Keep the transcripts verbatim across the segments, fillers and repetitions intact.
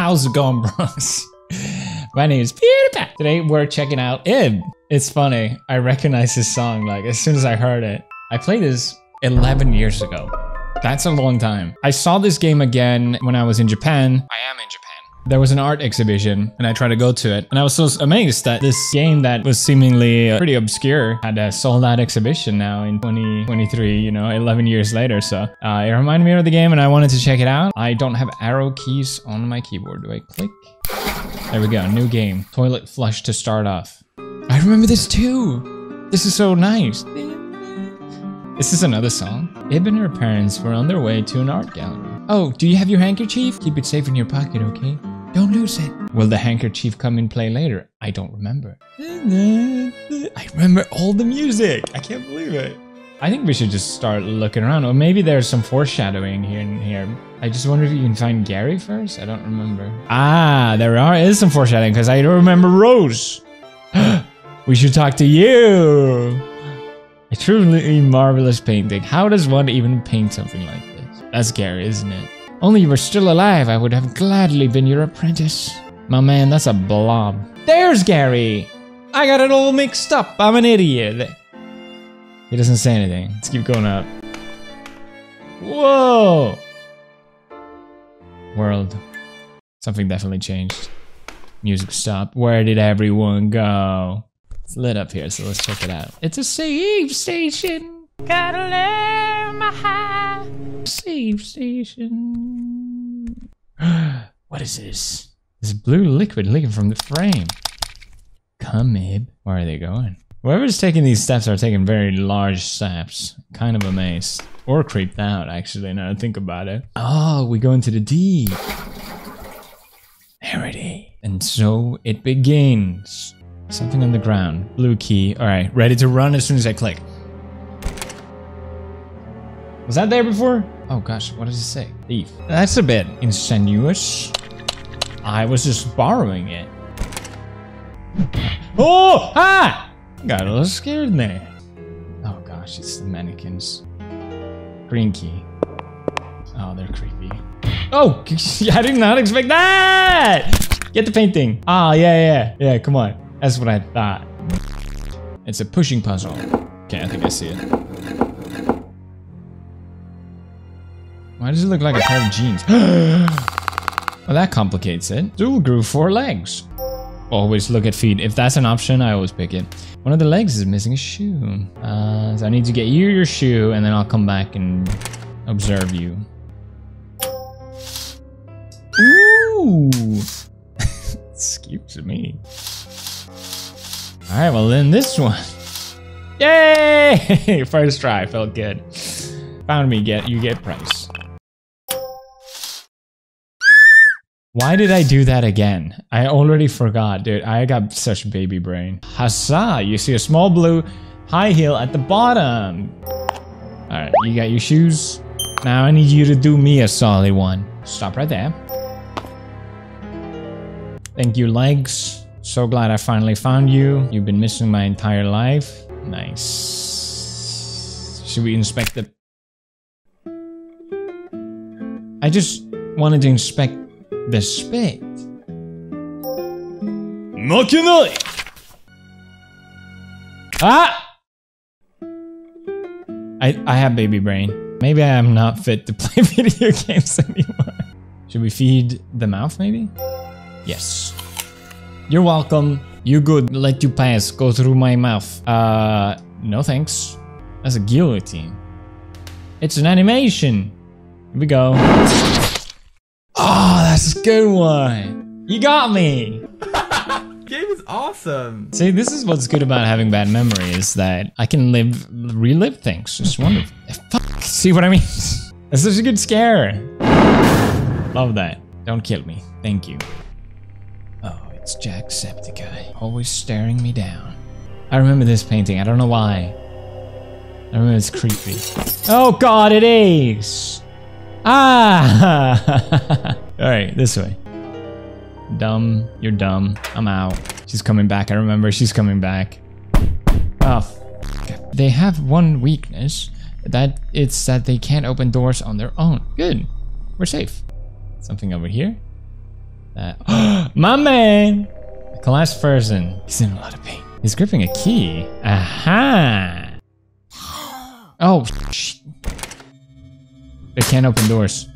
How's it going, Bronx? My name is Peter Pack. Today we're checking out I B. It's funny, I recognize this song like as soon as I heard it. I played this eleven years ago. That's a long time. I saw this game again when I was in Japan. I am in Japan. There was an art exhibition and I tried to go to it. And I was so amazed that this game that was seemingly pretty obscure had a sold out exhibition now in twenty twenty-three, you know, eleven years later. So uh, it reminded me of the game and I wanted to check it out. I don't have arrow keys on my keyboard. Do I click? There we go, new game. Toilet flush to start off. I remember this too. This is so nice. This is another song. Ibn and her parents were on their way to an art gallery. Oh, do you have your handkerchief? Keep it safe in your pocket, okay? Don't lose it. Will the handkerchief come in play later? I don't remember. I remember all the music. I can't believe it. I think we should just start looking around. Or maybe there's some foreshadowing here and here. I just wonder if you can find Gary first. I don't remember. Ah, there are, is some foreshadowing because I don't remember Rose. We should talk to you. A truly marvelous painting. How does one even paint something like this? That's Gary, isn't it? Only you were still alive, I would have gladly been your apprentice. My man, that's a blob. There's Gary! I got it all mixed up, I'm an idiot. He doesn't say anything. Let's keep going up. Whoa! World. Something definitely changed. Music stopped. Where did everyone go? It's lit up here, so let's check it out. It's a save station! Gotta live my high. Save station. What is this? This blue liquid leaking from the frame. Come, Ib. Where are they going? Whoever's taking these steps are taking very large steps. Kind of amazed. Or creeped out, actually, now I think about it. Oh, we go into the deep. There it is. And so it begins. Something on the ground. Blue key. Alright, ready to run as soon as I click. Was that there before? Oh gosh, what does it say? Thief. That's a bit insinuous. I was just borrowing it. Oh! Ah! Got a little scared there. Oh gosh, it's the mannequins. Green key. Oh, they're creepy. Oh! I did not expect that! Get the painting. Ah, oh, yeah, yeah. Yeah, come on. That's what I thought. It's a pushing puzzle. Okay, I think I see it. Why does it look like a pair of jeans? Well, that complicates it. Zool grew four legs. Always look at feet. If that's an option, I always pick it. One of the legs is missing a shoe. Uh, so I need to get you your shoe, and then I'll come back and observe you. Ooh! Excuse me. All right, well then this one. Yay! First try, felt good. Found me, get you get price. Why did I do that again? I already forgot, dude. I got such baby brain. Huzzah! You see a small blue high heel at the bottom. Alright, you got your shoes. Now I need you to do me a solid one. Stop right there. Thank you, legs. So glad I finally found you. You've been missing my entire life. Nice. Should we inspect the... I just wanted to inspect... the spit. Mokunoi! Ah! I, I have baby brain. Maybe I am not fit to play video games anymore. Should we feed the mouth maybe? Yes. You're welcome. You good. Let you pass. Go through my mouth. Uh, no thanks. That's a guillotine. It's an animation. Here we go. Oh, that's a good one. You got me. Game is awesome. See, this is what's good about having bad memory is that I can live, relive things. It's wonderful. Fuck. See what I mean? That's such a good scare. Love that. Don't kill me. Thank you. Oh, it's Jacksepticeye. Always staring me down. I remember this painting. I don't know why. I remember it's creepy. Oh God, it is. Ah! Alright, this way. Dumb. You're dumb. I'm out. She's coming back. I remember she's coming back. Oh, fuck. They have one weakness. That it's that they can't open doors on their own. Good. We're safe. Something over here? Uh, my man! Collapsed person. He's in a lot of pain. He's gripping a key. Aha! Oh, sh. They can't open doors.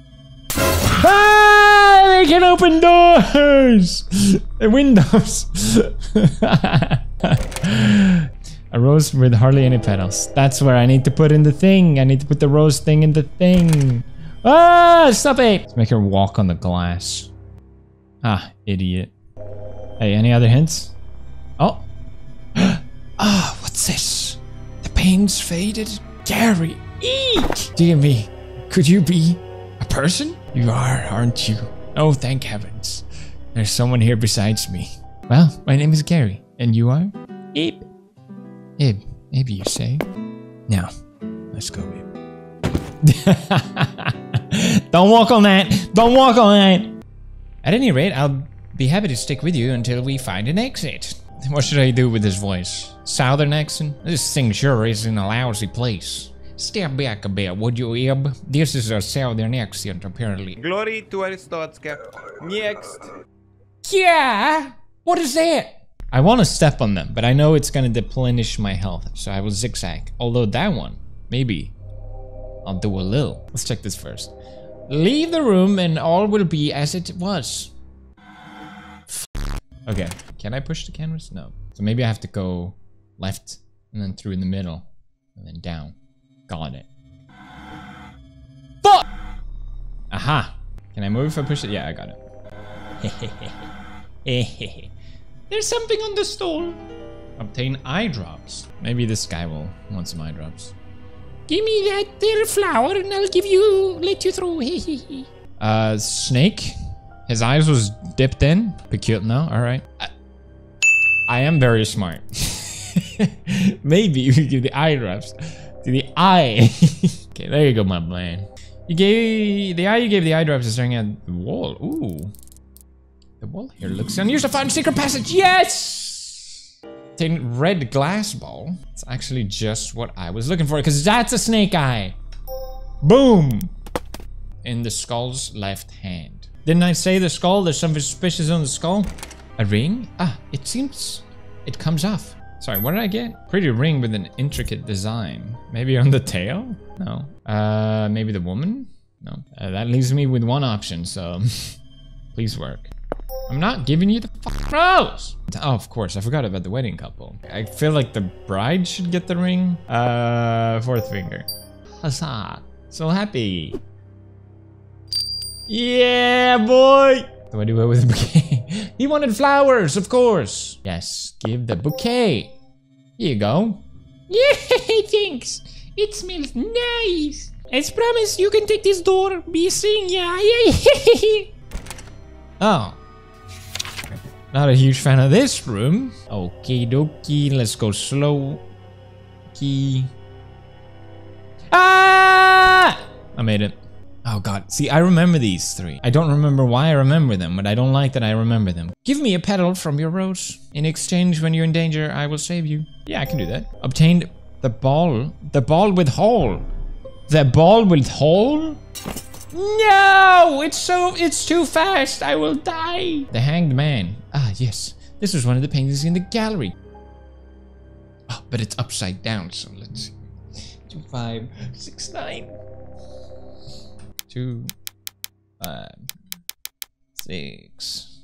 Ah! They can open doors! Windows! A rose with hardly any petals. That's where I need to put in the thing. I need to put the rose thing in the thing. Ah! Stop it! Let's make her walk on the glass. Ah, idiot. Hey, any other hints? Oh. Ah, what's this? The pain's faded. Gary, eek! Dear me, could you be a person? You are, aren't you? Oh, thank heavens. There's someone here besides me. Well, my name is Gary, and you are? Abe. Abe, Abe, you say? Now, let's go, Abe. Don't walk on that! Don't walk on that! At any rate, I'll be happy to stick with you until we find an exit. What should I do with this voice? Southern accent? This thing sure isn't a lousy place. Step back a bit, would you, Ib? This is a southern accent, apparently. Glory to Aristotle. Next. Yeah! What is that? I want to step on them, but I know it's going to deplenish my health, so I will zigzag. Although that one, maybe I'll do a little. Let's check this first. Leave the room and all will be as it was. Okay, can I push the canvas? No. So maybe I have to go left and then through in the middle and then down. Got it. Fuck! Aha! Can I move if I push it? Yeah, I got it. There's something on the stall. Obtain eye drops. Maybe this guy will want some eye drops. Give me that there flower and I'll give you, let you through. uh, snake? His eyes was dipped in. Peculiar, no? Alright. I, I am very smart. Maybe you could give the eye drops to the eye. Okay, there you go, my man. You gave, the eye you gave the eye drops is staring at the wall. Ooh. The wall here looks down. Here's a fine secret passage. Yes! Red glass ball. It's actually just what I was looking for because that's a snake eye. Boom! In the skull's left hand. Didn't I say the skull? There's something suspicious on the skull. A ring? Ah, it seems it comes off. Sorry, what did I get? Pretty ring with an intricate design. Maybe on the tail? No. Uh, maybe the woman? No. Uh, that leaves me with one option, so please work. I'm not giving you the fucking rose! Oh, of course, I forgot about the wedding couple. I feel like the bride should get the ring. Uh, fourth finger. Huzzah! So happy! Yeah, boy! What do I do with the bouquet? He wanted flowers, of course! Yes, give the bouquet! Here you go. Yay, thanks! It smells nice! As promised, you can take this door, be seeing ya! Oh. Not a huge fan of this room. Okie dokie, let's go slow. Key. Ah! I made it. Oh god, see, I remember these three. I don't remember why I remember them, but I don't like that I remember them. Give me a petal from your rose. In exchange, when you're in danger, I will save you. Yeah, I can do that. Obtained the ball. The ball with hole. The ball with hole? No! It's so, it's too fast! I will die! The Hanged Man. Ah, yes. This is one of the paintings in the gallery. Oh, but it's upside down, so let's see. Two, five, six, nine. Two, five, six,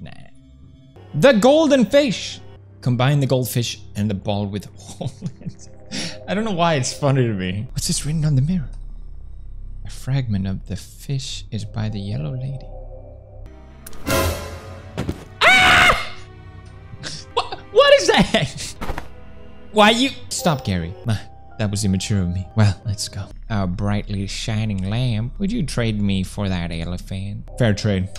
nine. The Golden Fish! Combine the goldfish and the ball with hole. I don't know why it's funny to me. What's this written on the mirror? A fragment of the fish is by the yellow lady. Ah! What, what is that? Why you- Stop, Gary. That was immature of me. Well, let's go. Our brightly shining lamp. Would you trade me for that elephant? Fair trade.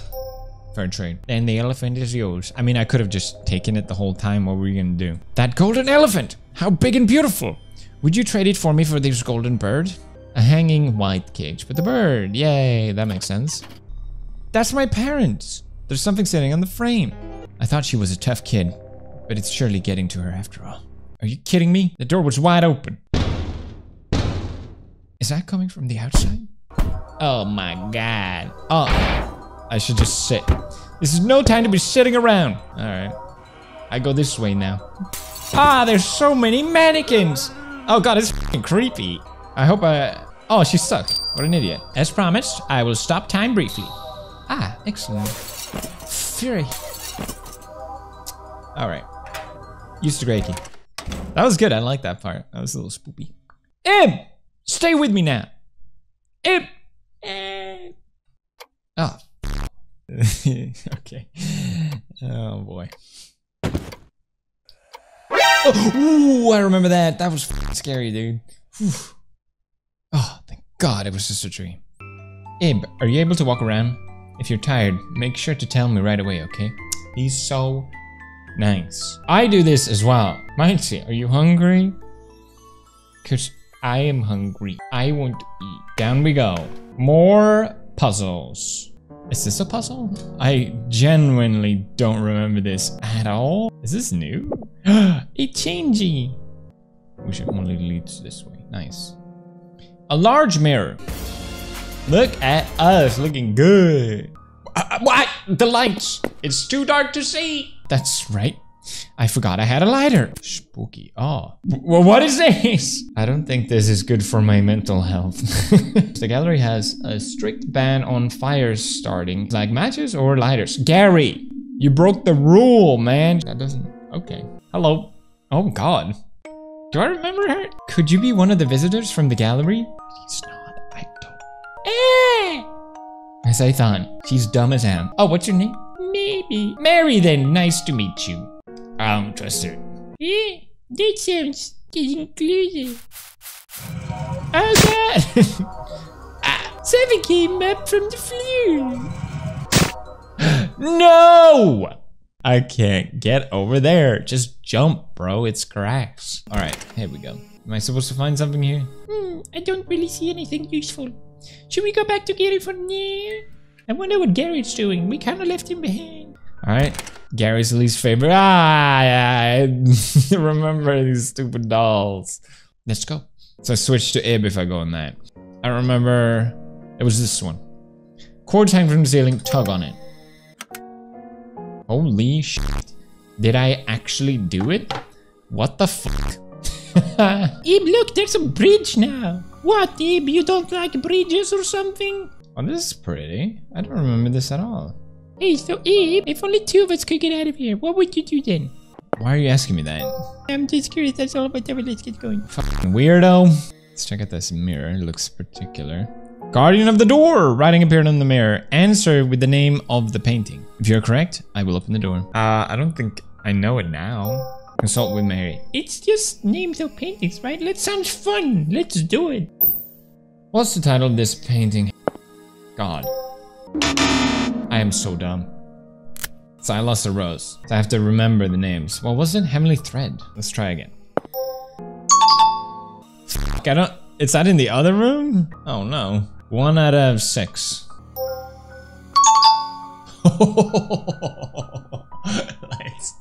Fair trade. And the elephant is yours. I mean, I could have just taken it the whole time. What were you gonna do? That golden elephant! How big and beautiful! Would you trade it for me for this golden bird? A hanging white cage with a bird. Yay, that makes sense. That's my parents. There's something sitting on the frame. I thought she was a tough kid, but it's surely getting to her after all. Are you kidding me? The door was wide open. Is that coming from the outside? Oh my god. Oh, I should just sit. This is no time to be sitting around. All right. I go this way now. Ah, there's so many mannequins. Oh God, it's f***ing creepy. I hope I... Oh, she's stuck. What an idiot. As promised, I will stop time briefly. Ah, excellent. Fury. All right. Use the gray key. That was good. I like that part. That was a little spoopy. Ib! Stay with me now. Ib! Ib. Oh. Okay. Oh, boy. Oh, ooh, I remember that. That was f***ing scary, dude. Whew. Oh, thank God it was just a dream. Ib, are you able to walk around? If you're tired, make sure to tell me right away, okay? He's so nice. I do this as well. Mitzi, are you hungry? Because I am hungry. I won't eat. Down we go. More puzzles. Is this a puzzle? I genuinely don't remember this at all. Is this new? It's changey. Wish it only leads this way. Nice. A large mirror. Look at us looking good. Uh, what? The lights. It's too dark to see. That's right. I forgot I had a lighter. Spooky. Oh. Well, what is this? I don't think this is good for my mental health. The gallery has a strict ban on fires starting, like matches or lighters. Gary, you broke the rule, man. That doesn't. Okay. Hello. Oh, God. Do I remember her? Could you be one of the visitors from the gallery? She's not. I don't. Eh! As I thought, she's dumb as hell. Oh, what's your name? Maybe. Mary, then. Nice to meet you. I don't trust her. Yeah, that sounds inclusive. Oh God! Ah, seven came up from the floor. No! I can't get over there. Just jump, bro. It's cracks. All right, here we go. Am I supposed to find something here? Hmm, I don't really see anything useful. Should we go back to Gary for now? I wonder what Gary's doing. We kind of left him behind. All right. Gary's least favorite. Ah, yeah, I remember these stupid dolls. Let's go. So I switch to Ib if I go on that. I remember it was this one. Cords hang from the ceiling, tug on it. Holy shit. Did I actually do it? What the fuck? Ib, look, there's a bridge now. What, Ib? You don't like bridges or something? Oh, this is pretty. I don't remember this at all. Hey, so Ib, if only two of us could get out of here, what would you do then? Why are you asking me that? I'm just curious, that's all, but let's get going. Fucking weirdo. Let's check out this mirror, it looks particular. Guardian of the door! Writing appeared on the mirror. Answer with the name of the painting. If you're correct, I will open the door. Uh, I don't think I know it now. Consult with Mary. It's just names of paintings, right? That sounds fun, let's do it. What's the title of this painting? God. I am so dumb. Silas a Rose. So I have to remember the names. Well, wasn't Heavenly Thread? Let's try again. Fuck, I don't... Is that in the other room? Oh, no. One out of six. Let's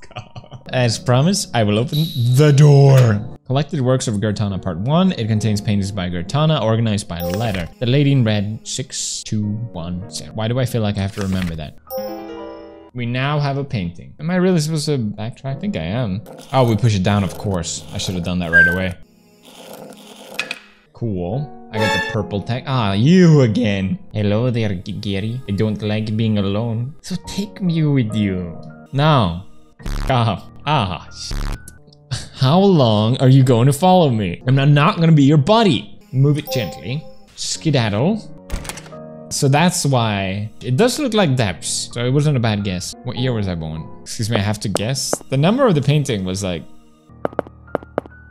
go. As promised, I will open the door. Collected works of Guertena part one. It contains paintings by Guertena organized by letter. The lady in red six two one zero. Why do I feel like I have to remember that? We now have a painting. Am I really supposed to backtrack? I think I am. Oh, we push it down, of course. I should have done that right away. Cool. I got the purple tag. Ah, you again. Hello there, Gary. I don't like being alone. So take me with you. Now. Ah, ah, shit. How long are you going to follow me? I'm not going to be your buddy. Move it gently. Skedaddle. So that's why it does look like depths. So it wasn't a bad guess. What year was I born? Excuse me, I have to guess. The number of the painting was like...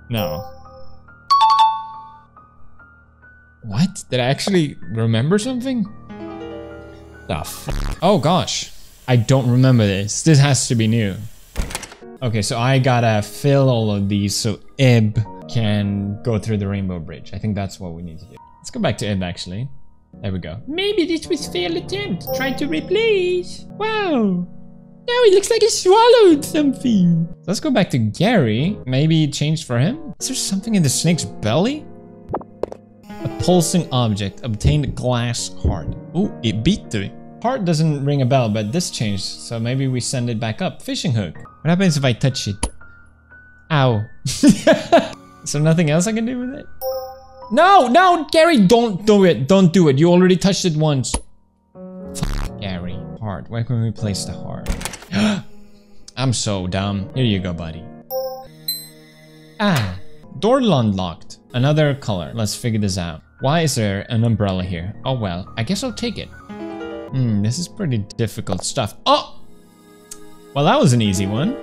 No. What? Did I actually remember something? The fuck? Oh gosh. I don't remember this. This has to be new. Okay, so I gotta fill all of these so Ib can go through the Rainbow Bridge. I think that's what we need to do. Let's go back to Ib, actually. There we go. Maybe this was failed attempt. Try to replace. Wow. Now it looks like he swallowed something. Let's go back to Gary. Maybe it changed for him? Is there something in the snake's belly? A pulsing object. Obtained glass heart. Ooh, it beat to it. Part doesn't ring a bell, but this changed, so maybe we send it back up. Fishing hook. What happens if I touch it? Ow. So nothing else I can do with it? No, no, Gary, don't do it. Don't do it. You already touched it once. Fuck, Gary. Heart. Where can we place the heart? I'm so dumb. Here you go, buddy. Ah. Door unlocked. Another color. Let's figure this out. Why is there an umbrella here? Oh, well, I guess I'll take it. Hmm, this is pretty difficult stuff. Oh! Well, that was an easy one.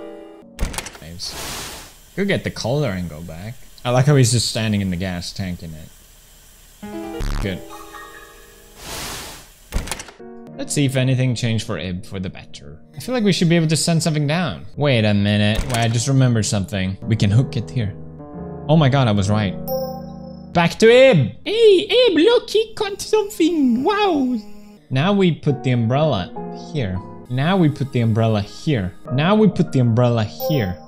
Go get the color and go back. I like how he's just standing in the gas tank in it. Good. Let's see if anything changed for Ib for the better. I feel like we should be able to send something down. Wait a minute. Wait, I just remembered something. We can hook it here. Oh my god, I was right. Back to Ib! Hey, Ib, look, he caught something. Wow! Now we put the umbrella here. Now we put the umbrella here. Now we put the umbrella here.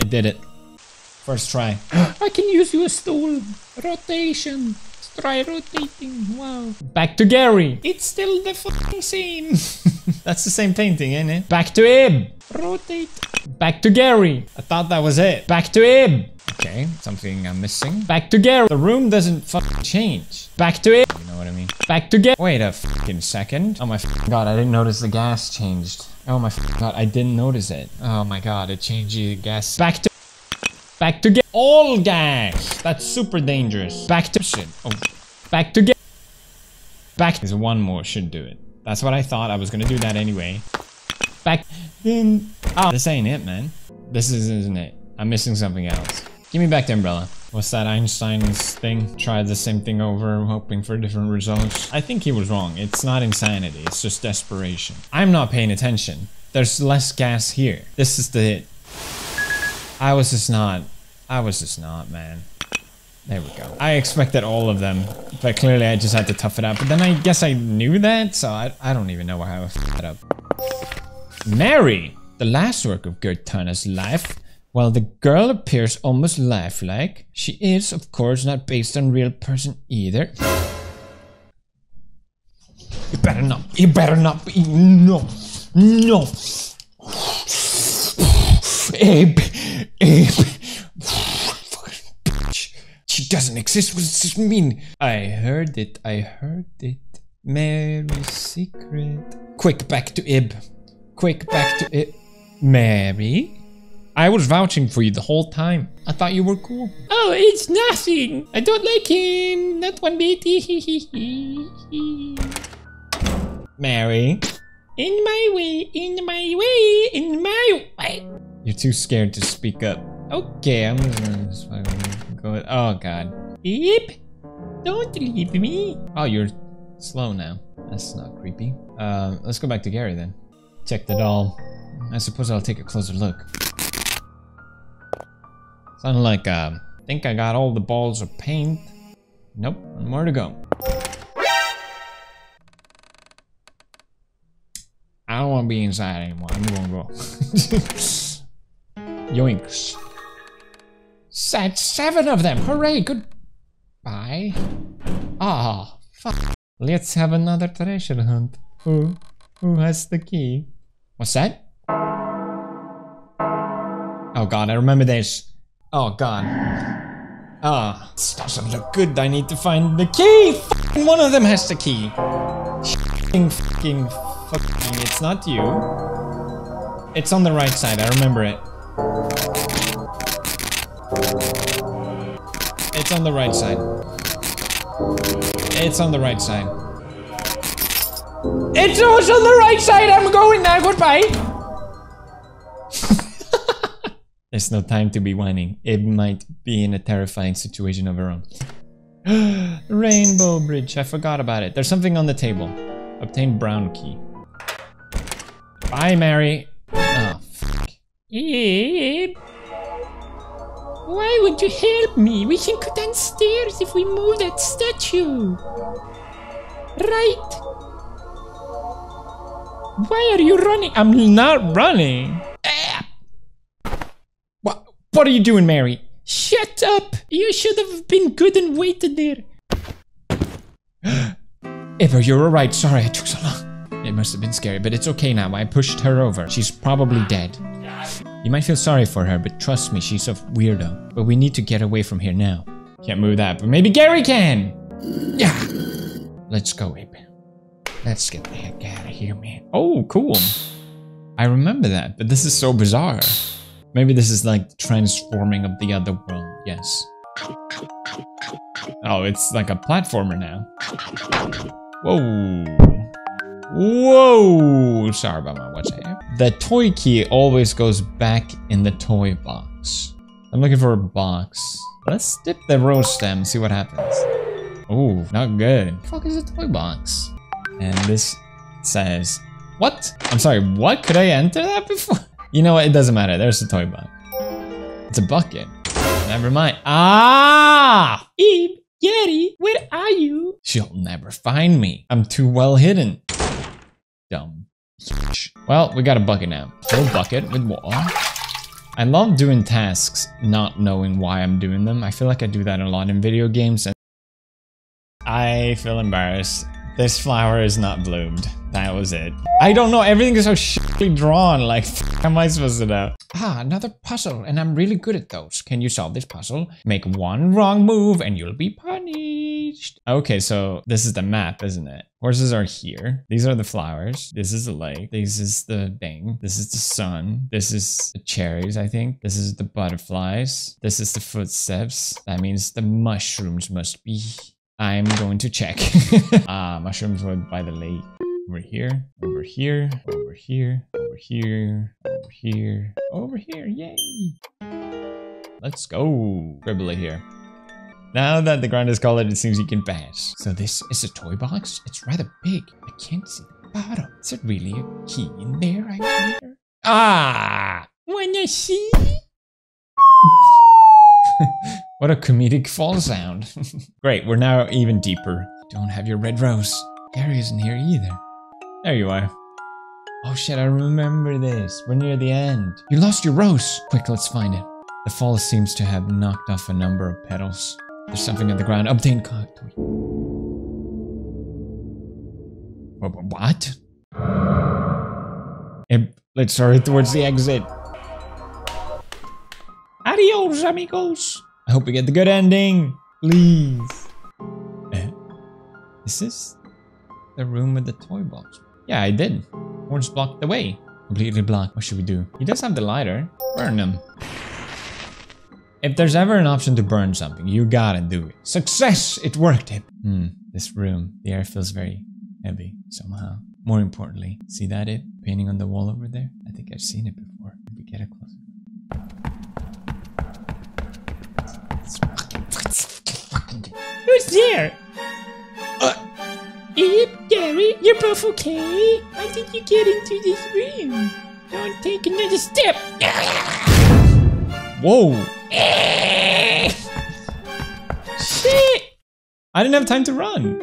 I did it. First try. I can use your stool. Rotation. Try rotating. Wow. Back to Gary. It's still the fucking same. That's the same painting, ain't it? Back to Ib. Rotate. Back to Gary. I thought that was it. Back to Ib. Okay, something I'm missing. Back to Gary. The room doesn't fucking change. Back to Ib. You know what I mean? Back to Gary. Wait a fucking second. Oh my fucking god, I didn't notice the gas changed. Oh my fucking god, I didn't notice it. Oh my god, it changed the gas. Back to Back to get all gas. That's super dangerous. Back to shit. Oh, back to get. Back is one more should do it. That's what I thought. I was gonna do that anyway. Back. Then. Oh, this ain't it, man. This isn't it. I'm missing something else. Give me back the umbrella. What's that Einstein's thing? Try the same thing over, hoping for different results. I think he was wrong. It's not insanity. It's just desperation. I'm not paying attention. There's less gas here. This is the hit. I was just not, I was just not, man. There we go. I expected all of them, but clearly I just had to tough it out. But then I guess I knew that, so I, I don't even know how I f***ed up. Mary, the last work of Guertena's life. While the girl appears almost lifelike, she is, of course, not based on real person either. You better not, you better not, be, no, no. Abe. Abe, fucking bitch. She doesn't exist. What does this mean? I heard it. I heard it. Mary's secret. Quick, back to Ib. Quick, back to Ib. Mary? I was vouching for you the whole time. I thought you were cool. Oh, it's nothing. I don't like him. Not one bit. Mary. In my way. In my way. In my way. You're too scared to speak up. Okay, I'm just gonna go. Oh god. Ib, don't leave me. Oh, you're slow now. That's not creepy. Um, let's go back to Gary then. Check the doll. I suppose I'll take a closer look. Sounded like uh, I think I got all the balls of paint. Nope, one more to go. I don't want to be inside anymore. I'm gonna go. Yoinks. Set seven of them! Hooray! Goodbye. Ah, oh, fuck. Let's have another treasure hunt. Who? Who has the key? What's that? Oh god, I remember this. Oh god. Ah, oh, this doesn't look good. I need to find the key! Fucking one of them has the key! Fucking fucking fucking. It's not you. It's on the right side, I remember it. It's on the right side. It's on the right side. It's also on the right side! I'm going now, goodbye! There's no time to be whining. It might be in a terrifying situation of her own. Rainbow Bridge, I forgot about it. There's something on the table. Obtain brown key. Bye, Mary. Oh, fuck. Ib. Why would you help me? We can go downstairs if we move that statue. Right. Why are you running? I'm not running. Ah. What? What are you doing, Mary? Shut up. You should have been good and waited there. Ever, you're alright. Sorry I took so long. must have been scary, but it's okay now. I pushed her over. She's probably dead. You might feel sorry for her, but trust me, she's a weirdo. But we need to get away from here now. Can't move that, but maybe Gary can! Yeah! Let's go, Abe. Let's get the heck out of here, man. Oh, cool. I remember that, but this is so bizarre. Maybe this is like transforming of the other world, yes. Oh, it's like a platformer now. Whoa. Whoa! Sorry about my WhatsApp. The toy key always goes back in the toy box. I'm looking for a box. Let's dip the rose stem, see what happens. Oh, not good. What the fuck is a toy box? And this says... What? I'm sorry, what? Could I enter that before? You know what? It doesn't matter. There's the toy box. It's a bucket. Never mind. Ah! Abe, Yeti, where are you? She'll never find me. I'm too well hidden. Dumb. Well, we got a bucket now. Full bucket with water. I love doing tasks, not knowing why I'm doing them. I feel like I do that a lot in video games, and I feel embarrassed. This flower is not bloomed. That was it. I don't know, everything is so shitty drawn, like, how am I supposed to know? Ah, another puzzle, and I'm really good at those. Can you solve this puzzle? Make one wrong move and you'll be punished. Okay, so this is the map, isn't it? Horses are here. These are the flowers. This is the lake. This is the thing. This is the sun. This is the cherries, I think. This is the butterflies. This is the footsteps. That means the mushrooms must be... I'm going to check. Ah, mushrooms were by the lake. Over here, over here, over here, over here, over here, over here, yay! Let's go! Scribble it here. Now that the ground is colored, it seems you can pass. So this is a toy box? It's rather big. I can't see the bottom. Is there really a key in there right here? Ah! Wanna see? What a comedic fall sound. Great, we're now even deeper. Don't have your red rose. Gary isn't here either. There you are. Oh shit, I remember this. We're near the end. You lost your rose. Quick, let's find it. The fall seems to have knocked off a number of petals. There's something on the ground. Obtain card. What? It, let's hurry towards the exit. Adios, amigos. I hope we get the good ending, please. Eh? Is this the room with the toy box? Yeah, I did. Horns blocked the way. Completely blocked. What should we do? He does have the lighter. Burn him. If there's ever an option to burn something, you gotta do it. Success! It worked it. Hmm, this room. The air feels very heavy somehow. More importantly, see that it? Painting on the wall over there? I think I've seen it before. If we get a closer. Who's there? Uh. Abe, Gary, you're both okay? Why did you get into this room? Don't take another step! Whoa! Shit! I didn't have time to run!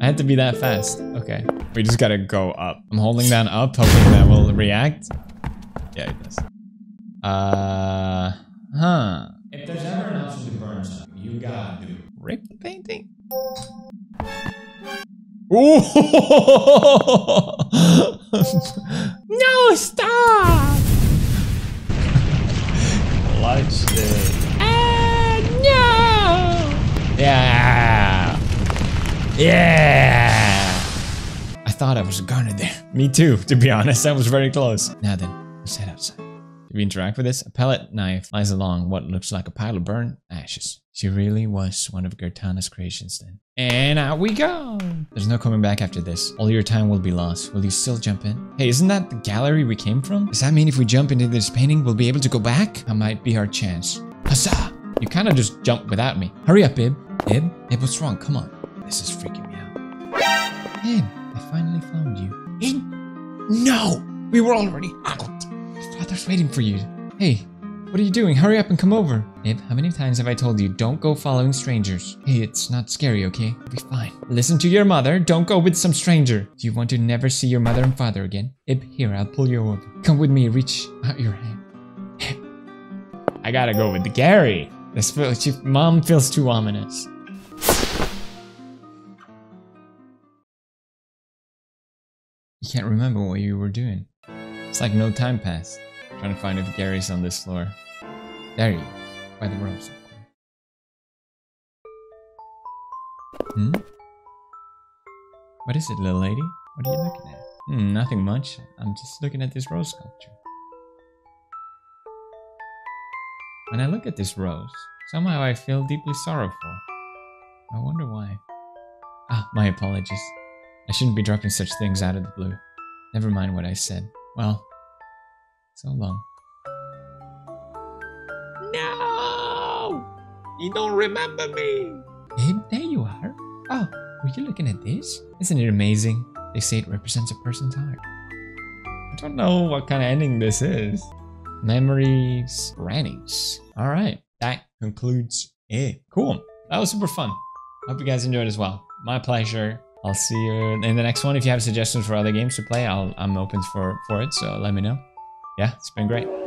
I had to be that fast. Okay. We just gotta go up. I'm holding down up, hoping that will react. Yeah, it does. Uh... Huh. If there's ever an option to burn something, you gotta do it. Rip the painting? No, stop! Clutch it. Ah, no! Yeah! Yeah! I thought I was a garner there. Me too, to be honest. That was very close. Now then, let's head outside. Did we interact with this? A pellet knife lies along what looks like a pile of burnt ashes. She really was one of Guertena's creations then. And out we go! There's no coming back after this. All your time will be lost. Will you still jump in? Hey, isn't that the gallery we came from? Does that mean if we jump into this painting, we'll be able to go back? That might be our chance. Huzzah! You kind of just jumped without me. Hurry up, Abe. Abe? Abe, what's wrong? Come on. This is freaking me out. Abe, I finally found you. Abe? No! We were already out. Father's waiting for you. Hey, what are you doing? Hurry up and come over. Abe, how many times have I told you don't go following strangers? Hey, it's not scary, okay? It'll be fine. Listen to your mother. Don't go with some stranger. Do you want to never see your mother and father again? Abe, here, I'll pull you over. Come with me. Reach out your hand. Abe. I gotta go with Gary. This feel, she, mom feels too ominous. You can't remember what you were doing. It's like no time passed. I'm trying to find if Gary's on this floor. There he is, by the ropes. Hmm? What is it, little lady? What are you looking at? Hmm, nothing much. I'm just looking at this rose sculpture. When I look at this rose, somehow I feel deeply sorrowful. I wonder why. Ah, my apologies. I shouldn't be dropping such things out of the blue. Never mind what I said. Well, so long. No! You don't remember me! Hey, there you are. Oh, were you looking at this? Isn't it amazing? They say it represents a person's heart. I don't know what kind of ending this is. Memories, rantings. Alright, that concludes it. Cool. That was super fun. Hope you guys enjoyed as well. My pleasure. I'll see you in the next one. If you have suggestions for other games to play, I'll, I'm open for, for it, so let me know. Yeah, it's been great.